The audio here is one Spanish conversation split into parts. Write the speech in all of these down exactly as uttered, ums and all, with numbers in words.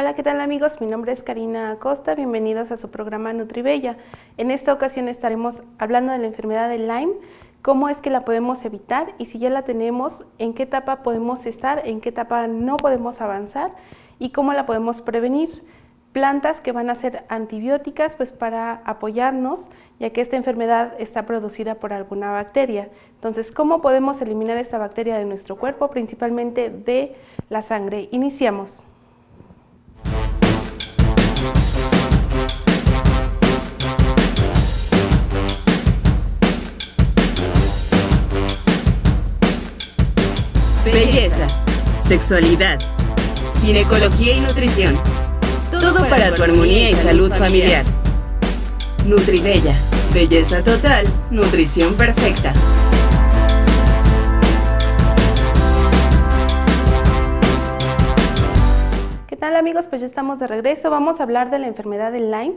Hola, ¿qué tal amigos? Mi nombre es Karina Acosta, bienvenidos a su programa NutriBella. En esta ocasión estaremos hablando de la enfermedad de Lyme, cómo es que la podemos evitar y si ya la tenemos, en qué etapa podemos estar, en qué etapa no podemos avanzar y cómo la podemos prevenir. Plantas que van a ser antibióticas pues para apoyarnos, ya que esta enfermedad está producida por alguna bacteria. Entonces, ¿cómo podemos eliminar esta bacteria de nuestro cuerpo, principalmente de la sangre? Iniciamos. Belleza, sexualidad, ginecología y nutrición. Todo para tu armonía y salud familiar. NutriBella, belleza total, nutrición perfecta. ¿Qué tal amigos? Pues ya estamos de regreso. Vamos a hablar de la enfermedad de Lyme,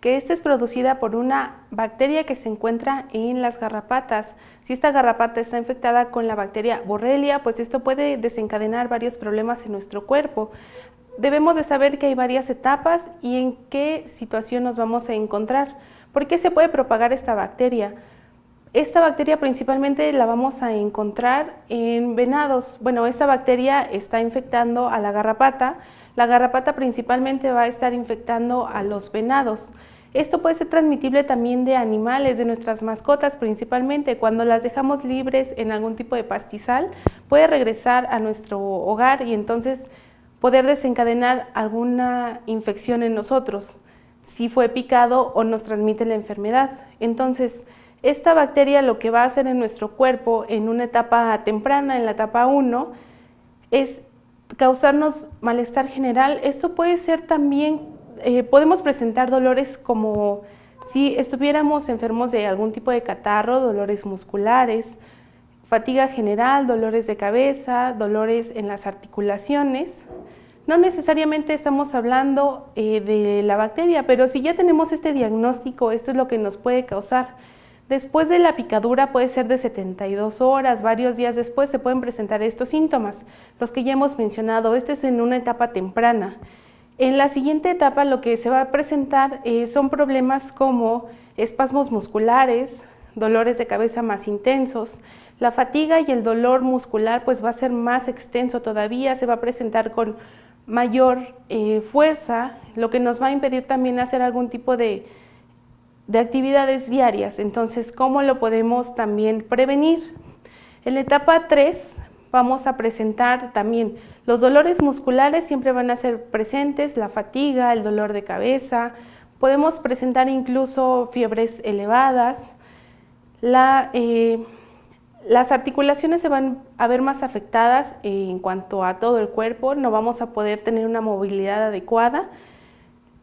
que esta es producida por una bacteria que se encuentra en las garrapatas. Si esta garrapata está infectada con la bacteria Borrelia, pues esto puede desencadenar varios problemas en nuestro cuerpo. Debemos de saber que hay varias etapas y en qué situación nos vamos a encontrar. ¿Por qué se puede propagar esta bacteria? Esta bacteria principalmente la vamos a encontrar en venados. Bueno, esta bacteria está infectando a la garrapata. La garrapata principalmente va a estar infectando a los venados. Esto puede ser transmitible también de animales, de nuestras mascotas principalmente. Cuando las dejamos libres en algún tipo de pastizal, puede regresar a nuestro hogar y entonces poder desencadenar alguna infección en nosotros, si fue picado o nos transmite la enfermedad. Entonces, esta bacteria lo que va a hacer en nuestro cuerpo en una etapa temprana, en la etapa uno, es causarnos malestar general. Esto puede ser también, eh, podemos presentar dolores como si estuviéramos enfermos de algún tipo de catarro, dolores musculares, fatiga general, dolores de cabeza, dolores en las articulaciones. No necesariamente estamos hablando eh, de la bacteria, pero si ya tenemos este diagnóstico, esto es lo que nos puede causar. Después de la picadura puede ser de setenta y dos horas, varios días después se pueden presentar estos síntomas, los que ya hemos mencionado. Esto es en una etapa temprana. En la siguiente etapa lo que se va a presentar eh, son problemas como espasmos musculares, dolores de cabeza más intensos. La fatiga y el dolor muscular pues va a ser más extenso todavía, se va a presentar con mayor eh, fuerza, lo que nos va a impedir también hacer algún tipo de, de actividades diarias. Entonces, ¿cómo lo podemos también prevenir? En la etapa tres vamos a presentar también los dolores musculares, siempre van a ser presentes, la fatiga, el dolor de cabeza, podemos presentar incluso fiebres elevadas. La, eh, las articulaciones se van a ver más afectadas en cuanto a todo el cuerpo, no vamos a poder tener una movilidad adecuada,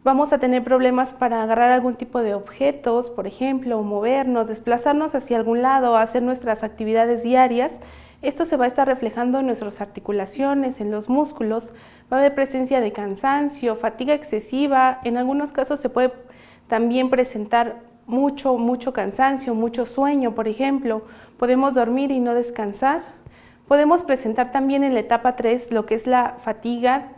vamos a tener problemas para agarrar algún tipo de objetos, por ejemplo, movernos, desplazarnos hacia algún lado, hacer nuestras actividades diarias. Esto se va a estar reflejando en nuestras articulaciones, en los músculos, va a haber presencia de cansancio, fatiga excesiva, en algunos casos se puede también presentar mucho, mucho cansancio, mucho sueño, por ejemplo, podemos dormir y no descansar. Podemos presentar también en la etapa tres lo que es la fatiga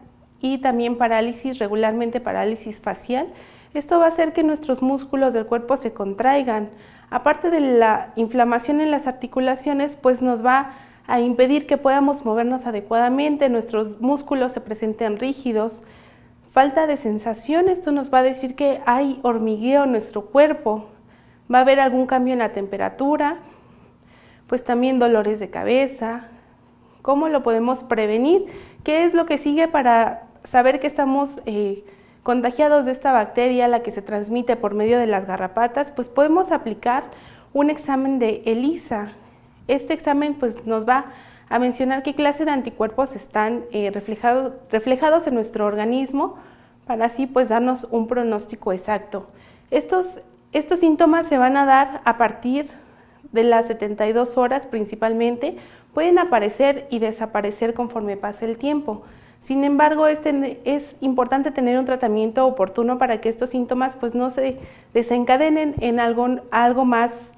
y también parálisis, regularmente parálisis facial. Esto va a hacer que nuestros músculos del cuerpo se contraigan. Aparte de la inflamación en las articulaciones, pues nos va a impedir que podamos movernos adecuadamente, nuestros músculos se presenten rígidos. Falta de sensación, esto nos va a decir que hay hormigueo en nuestro cuerpo, va a haber algún cambio en la temperatura, pues también dolores de cabeza. ¿Cómo lo podemos prevenir? ¿Qué es lo que sigue para saber que estamos eh, contagiados de esta bacteria, la que se transmite por medio de las garrapatas? Pues podemos aplicar un examen de ELISA. Este examen pues nos va a mencionar qué clase de anticuerpos están eh, reflejado, reflejados en nuestro organismo para así pues darnos un pronóstico exacto. Estos, estos síntomas se van a dar a partir de las setenta y dos horas principalmente, pueden aparecer y desaparecer conforme pase el tiempo. Sin embargo, este, es importante tener un tratamiento oportuno para que estos síntomas pues no se desencadenen en algo, algo más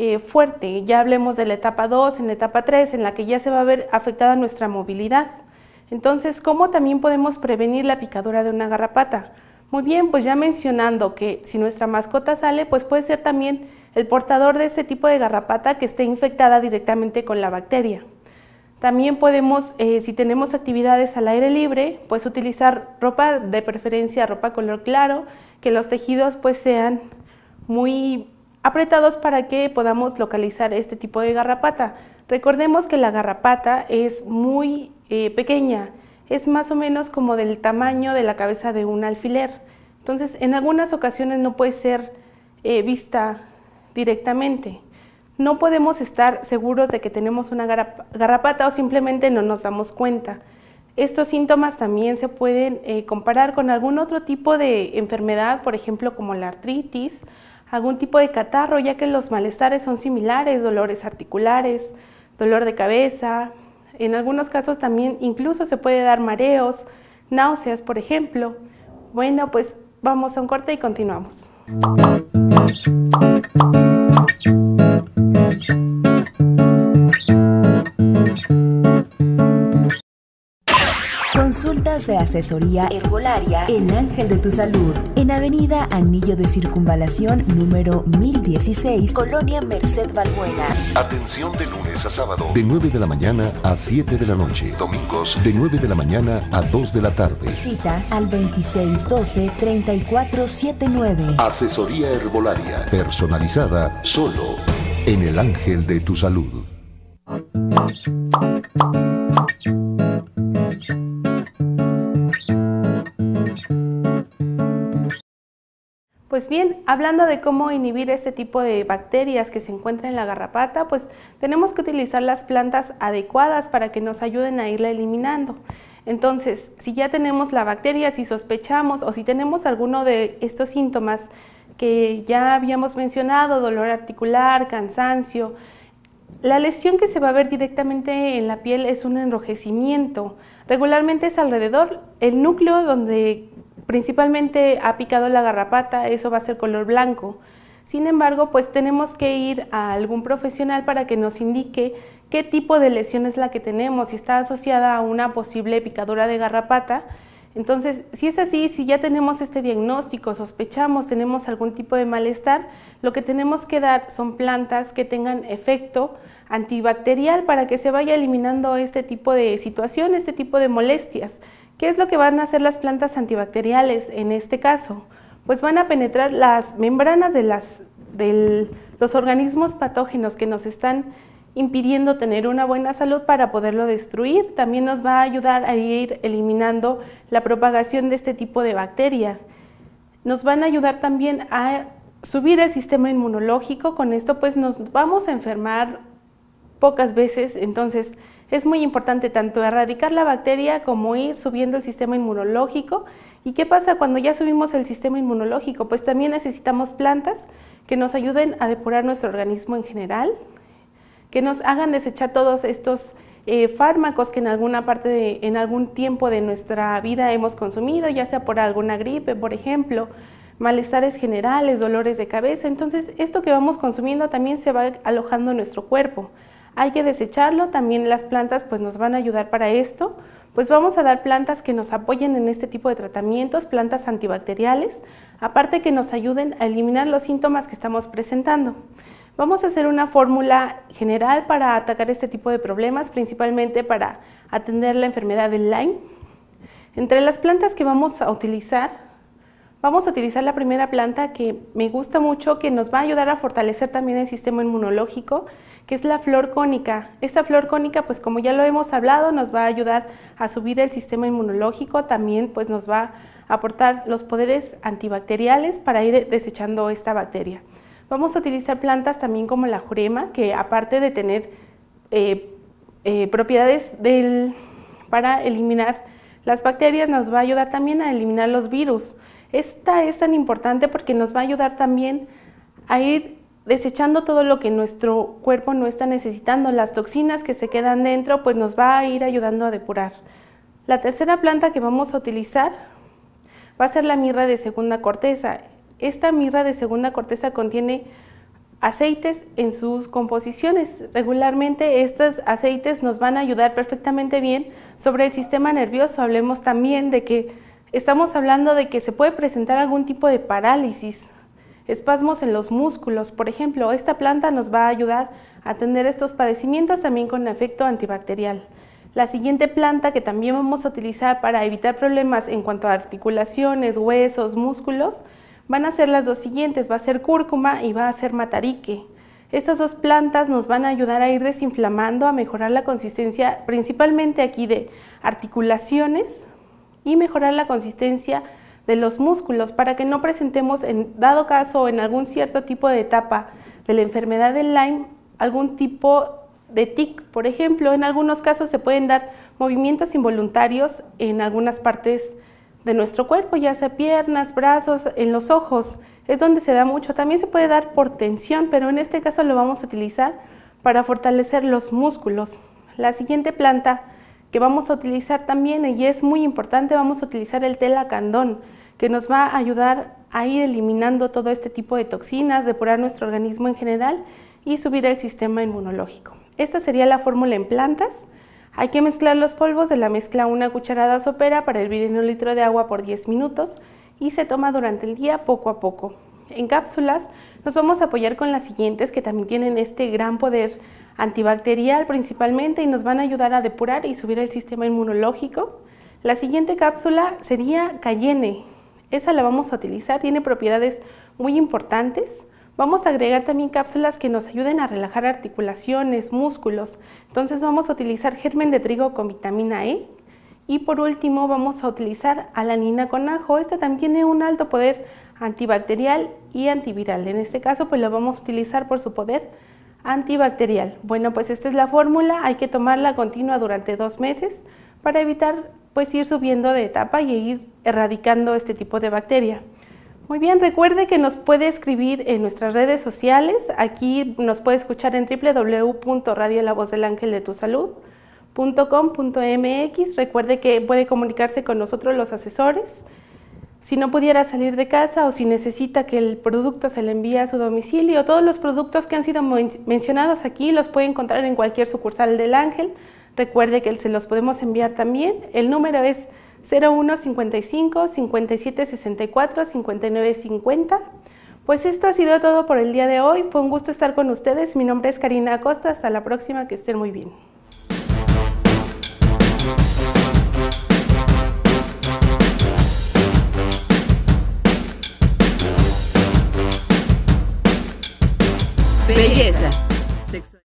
Eh, fuerte. Ya hablemos de la etapa dos, en la etapa tres, en la que ya se va a ver afectada nuestra movilidad. Entonces, ¿cómo también podemos prevenir la picadura de una garrapata? Muy bien, pues ya mencionando que si nuestra mascota sale, pues puede ser también el portador de ese tipo de garrapata que esté infectada directamente con la bacteria. También podemos, eh, si tenemos actividades al aire libre, pues utilizar ropa, de preferencia ropa color claro, que los tejidos pues sean muy apretados para que podamos localizar este tipo de garrapata. Recordemos que la garrapata es muy eh, pequeña, es más o menos como del tamaño de la cabeza de un alfiler. Entonces, en algunas ocasiones no puede ser eh, vista directamente. No podemos estar seguros de que tenemos una garrapata o simplemente no nos damos cuenta. Estos síntomas también se pueden eh, comparar con algún otro tipo de enfermedad, por ejemplo, como la artritis, algún tipo de catarro, ya que los malestares son similares, dolores articulares, dolor de cabeza. En algunos casos también incluso se puede dar mareos, náuseas, por ejemplo. Bueno, pues vamos a un corte y continuamos. Consultas de asesoría herbolaria El Ángel de tu Salud en Avenida Anillo de Circunvalación número mil dieciséis, Colonia Merced Balbuena. Atención de lunes a sábado de nueve de la mañana a siete de la noche. Domingos de nueve de la mañana a dos de la tarde. Citas al veintiséis doce, treinta y cuatro setenta y nueve. Asesoría herbolaria personalizada solo en El Ángel de tu Salud. Pues bien, hablando de cómo inhibir este tipo de bacterias que se encuentran en la garrapata, pues tenemos que utilizar las plantas adecuadas para que nos ayuden a irla eliminando. Entonces, si ya tenemos la bacteria, si sospechamos o si tenemos alguno de estos síntomas que ya habíamos mencionado, dolor articular, cansancio, la lesión que se va a ver directamente en la piel es un enrojecimiento. Regularmente es alrededor el núcleo donde principalmente ha picado la garrapata, eso va a ser color blanco. Sin embargo, pues tenemos que ir a algún profesional para que nos indique qué tipo de lesión es la que tenemos, si está asociada a una posible picadura de garrapata. Entonces, si es así, si ya tenemos este diagnóstico, sospechamos, tenemos algún tipo de malestar, lo que tenemos que dar son plantas que tengan efecto antibacterial para que se vaya eliminando este tipo de situación, este tipo de molestias. ¿Qué es lo que van a hacer las plantas antibacteriales en este caso? Pues van a penetrar las membranas de, las, de los organismos patógenos que nos están impidiendo tener una buena salud para poderlo destruir. También nos va a ayudar a ir eliminando la propagación de este tipo de bacteria. Nos van a ayudar también a subir el sistema inmunológico. Con esto pues nos vamos a enfermar pocas veces, entonces es muy importante tanto erradicar la bacteria como ir subiendo el sistema inmunológico. ¿Y qué pasa cuando ya subimos el sistema inmunológico? Pues también necesitamos plantas que nos ayuden a depurar nuestro organismo en general, que nos hagan desechar todos estos eh, fármacos que en alguna parte, de, en algún tiempo de nuestra vida hemos consumido, ya sea por alguna gripe, por ejemplo, malestares generales, dolores de cabeza. Entonces, esto que vamos consumiendo también se va alojando en nuestro cuerpo. Hay que desecharlo, también las plantas pues nos van a ayudar para esto, pues vamos a dar plantas que nos apoyen en este tipo de tratamientos, plantas antibacteriales, aparte que nos ayuden a eliminar los síntomas que estamos presentando. Vamos a hacer una fórmula general para atacar este tipo de problemas, principalmente para atender la enfermedad de Lyme. Entre las plantas que vamos a utilizar, vamos a utilizar la primera planta que me gusta mucho, que nos va a ayudar a fortalecer también el sistema inmunológico, que es la flor cónica. Esta flor cónica, pues como ya lo hemos hablado, nos va a ayudar a subir el sistema inmunológico, también pues nos va a aportar los poderes antibacteriales para ir desechando esta bacteria. Vamos a utilizar plantas también como la jurema, que aparte de tener eh, eh, propiedades del, para eliminar las bacterias, nos va a ayudar también a eliminar los virus. Esta es tan importante porque nos va a ayudar también a ir desechando todo lo que nuestro cuerpo no está necesitando, las toxinas que se quedan dentro, pues nos va a ir ayudando a depurar. La tercera planta que vamos a utilizar va a ser la mirra de segunda corteza. Esta mirra de segunda corteza contiene aceites en sus composiciones. Regularmente estos aceites nos van a ayudar perfectamente bien sobre el sistema nervioso. Hablemos también de que estamos hablando de que se puede presentar algún tipo de parálisis, espasmos en los músculos. Por ejemplo, esta planta nos va a ayudar a atender estos padecimientos también con efecto antibacterial. La siguiente planta que también vamos a utilizar para evitar problemas en cuanto a articulaciones, huesos, músculos, van a ser las dos siguientes, va a ser cúrcuma y va a ser matarique. Estas dos plantas nos van a ayudar a ir desinflamando, a mejorar la consistencia principalmente aquí de articulaciones y mejorar la consistencia de los músculos para que no presentemos, en dado caso o en algún cierto tipo de etapa de la enfermedad de Lyme, algún tipo de tic. Por ejemplo, en algunos casos se pueden dar movimientos involuntarios en algunas partes de nuestro cuerpo, ya sea piernas, brazos, en los ojos, es donde se da mucho. También se puede dar por tensión, pero en este caso lo vamos a utilizar para fortalecer los músculos. La siguiente planta que vamos a utilizar también, y es muy importante, vamos a utilizar el té lacandón, que nos va a ayudar a ir eliminando todo este tipo de toxinas, depurar nuestro organismo en general y subir el sistema inmunológico. Esta sería la fórmula en plantas. Hay que mezclar los polvos de la mezcla una cucharada sopera para hervir en un litro de agua por diez minutos y se toma durante el día poco a poco. En cápsulas nos vamos a apoyar con las siguientes que también tienen este gran poder antibacterial principalmente y nos van a ayudar a depurar y subir el sistema inmunológico. La siguiente cápsula sería Cayenne. Esa la vamos a utilizar, tiene propiedades muy importantes. Vamos a agregar también cápsulas que nos ayuden a relajar articulaciones, músculos. Entonces vamos a utilizar germen de trigo con vitamina E. Y por último vamos a utilizar alanina con ajo. Esta también tiene un alto poder antibacterial y antiviral. En este caso pues lo vamos a utilizar por su poder antibacterial. Bueno, pues esta es la fórmula. Hay que tomarla continua durante dos meses para evitar pues ir subiendo de etapa y ir erradicando este tipo de bacteria. Muy bien, recuerde que nos puede escribir en nuestras redes sociales. Aquí nos puede escuchar en doble u doble u doble u punto radio la voz del ángel de tu salud punto com punto m x. Recuerde que puede comunicarse con nosotros los asesores. Si no pudiera salir de casa o si necesita que el producto se le envíe a su domicilio, todos los productos que han sido men- mencionados aquí los puede encontrar en cualquier sucursal del Ángel. Recuerde que se los podemos enviar también. El número es cero uno cincuenta y cinco, cincuenta y siete sesenta y cuatro, cincuenta y nueve cincuenta. Pues esto ha sido todo por el día de hoy. Fue un gusto estar con ustedes. Mi nombre es Karina Acosta. Hasta la próxima. Que estén muy bien. Belleza.